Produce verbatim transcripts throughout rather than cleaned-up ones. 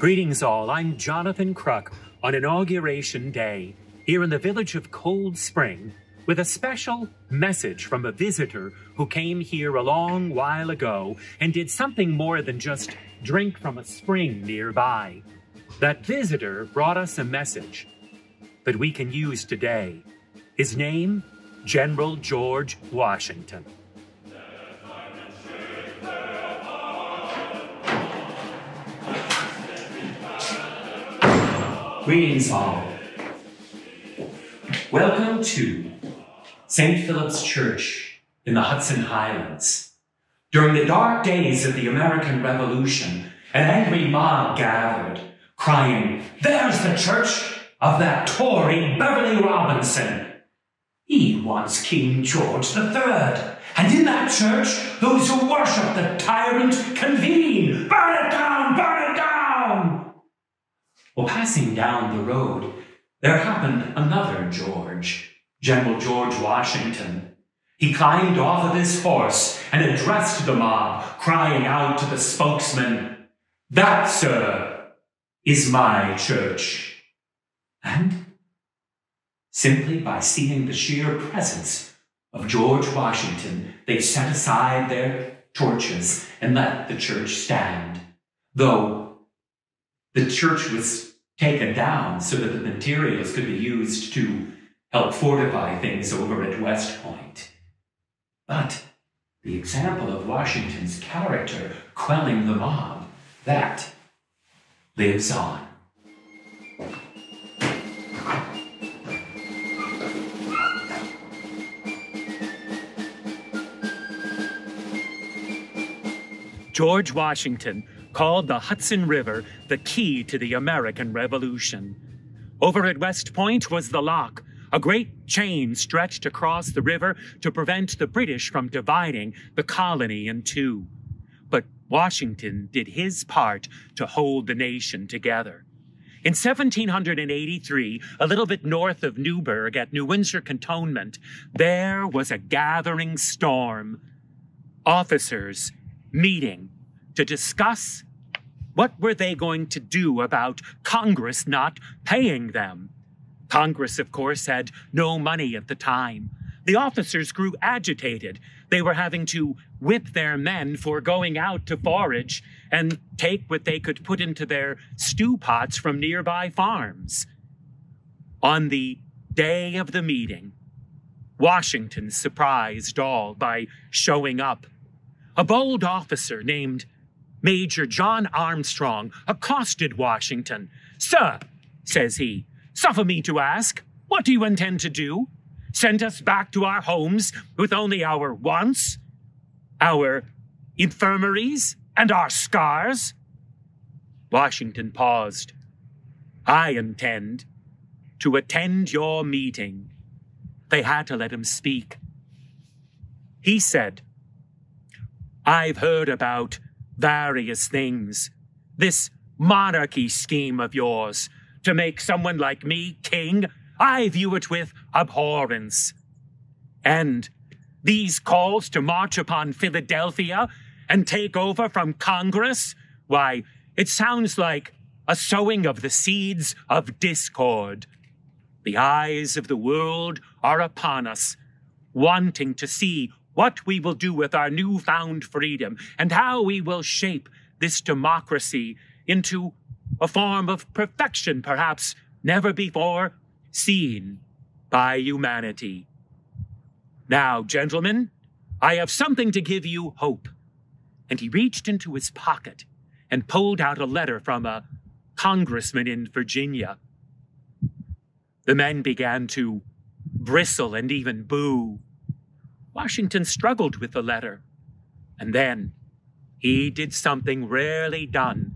Greetings all, I'm Jonathan Kruk on Inauguration Day here in the village of Cold Spring with a special message from a visitor who came here a long while ago and did something more than just drink from a spring nearby. That visitor brought us a message that we can use today. His name, General George Washington. Greetings all. Welcome to Saint Philip's Church in the Hudson Highlands. During the dark days of the American Revolution, an angry mob gathered, crying, "There's the church of that Tory Beverly Robinson. He wants King George the Third, and in that church, those who worship the tyrant convene. Burn it down! Burn it down!" Well, passing down the road, there happened another George, General George Washington. He climbed off of his horse and addressed the mob, crying out to the spokesman, "That, sir, is my church." And simply by seeing the sheer presence of George Washington, they set aside their torches and let the church stand, though the church was taken down so that the materials could be used to help fortify things over at West Point. But the example of Washington's character quelling the mob, that lives on. George Washington called the Hudson River the key to the American Revolution. Over at West Point was the lock, a great chain stretched across the river to prevent the British from dividing the colony in two. But Washington did his part to hold the nation together. In seventeen eighty-three, a little bit north of Newburgh at New Windsor Cantonment, there was a gathering storm. Officers meeting to discuss what were they going to do about Congress not paying them. Congress, of course, had no money at the time. The officers grew agitated. They were having to whip their men for going out to forage and take what they could put into their stew pots from nearby farms. On the day of the meeting, Washington surprised all by showing up. A bold officer named Major John Armstrong accosted Washington. "Sir," says he, "suffer me to ask, what do you intend to do? Send us back to our homes with only our wants, our infirmaries, and our scars?" Washington paused. "I intend to attend your meeting." They had to let him speak. He said, "I've heard about various things. This monarchy scheme of yours, to make someone like me king, I view it with abhorrence. And these calls to march upon Philadelphia and take over from Congress, why, it sounds like a sowing of the seeds of discord. The eyes of the world are upon us, wanting to see what we will do with our newfound freedom and how we will shape this democracy into a form of perfection perhaps never before seen by humanity. Now, gentlemen, I have something to give you hope." And he reached into his pocket and pulled out a letter from a congressman in Virginia. The men began to bristle and even boo. Washington struggled with the letter, and then he did something rarely done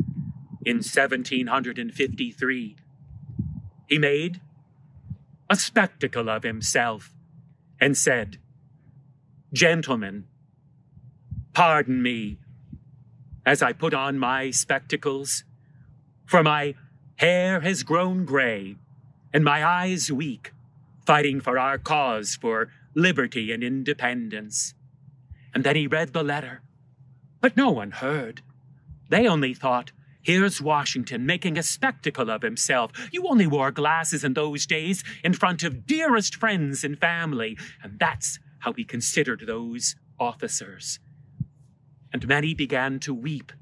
in seventeen fifty-three. He made a spectacle of himself and said, "Gentlemen, pardon me as I put on my spectacles, for my hair has grown gray and my eyes weak, fighting for our cause for liberty and independence." And then he read the letter, but no one heard. They only thought Here's Washington making a spectacle of himself. You only wore glasses in those days in front of dearest friends and family, and that's how he considered those officers. And many began to weep,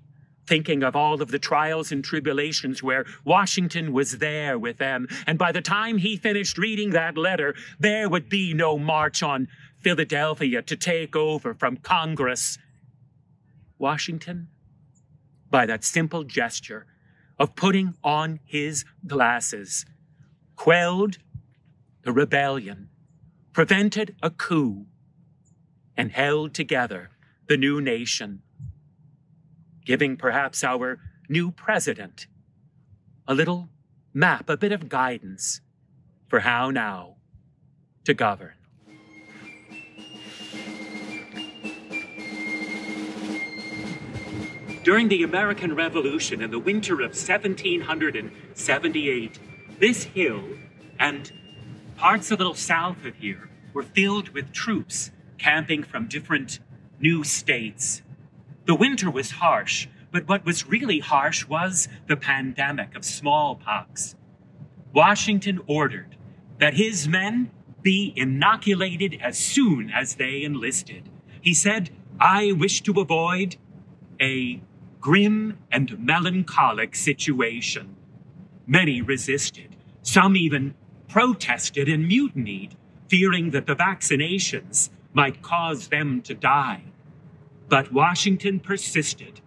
thinking of all of the trials and tribulations where Washington was there with them. And by the time he finished reading that letter, there would be no march on Philadelphia to take over from Congress. Washington, by that simple gesture of putting on his glasses, quelled the rebellion, prevented a coup, and held together the new nation, giving perhaps our new president a little map, a bit of guidance for how now to govern. During the American Revolution in the winter of seventeen seventy-eight, this hill and parts a little south of here were filled with troops camping from different new states. The winter was harsh, but what was really harsh was the pandemic of smallpox. Washington ordered that his men be inoculated as soon as they enlisted. He said, "I wish to avoid a grim and melancholic situation." Many resisted. Some even protested and mutinied, fearing that the vaccinations might cause them to die. But Washington persisted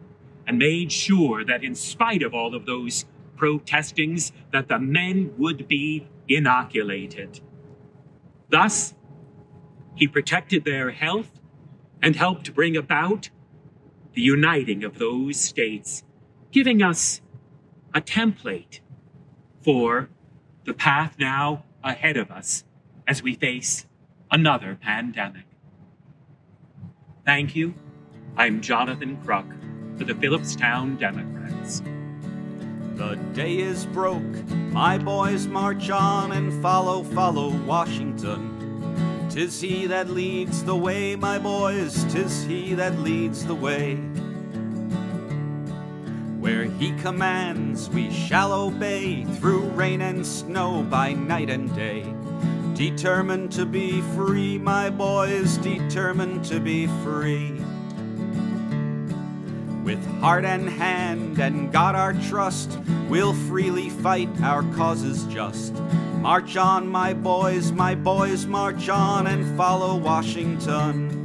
and made sure that in spite of all of those protestings, that the men would be inoculated. Thus, he protected their health and helped bring about the uniting of those states, giving us a template for the path now ahead of us as we face another pandemic. Thank you. I'm Jonathan Kruk for the Phillipstown Democrats. The day is broke. My boys march on and follow, follow Washington. 'Tis he that leads the way, my boys, 'tis he that leads the way. Where he commands, we shall obey, through rain and snow, by night and day. Determined to be free, my boys, determined to be free. With heart and hand and God our trust, we'll freely fight our causes just. March on, my boys, my boys, march on and follow Washington.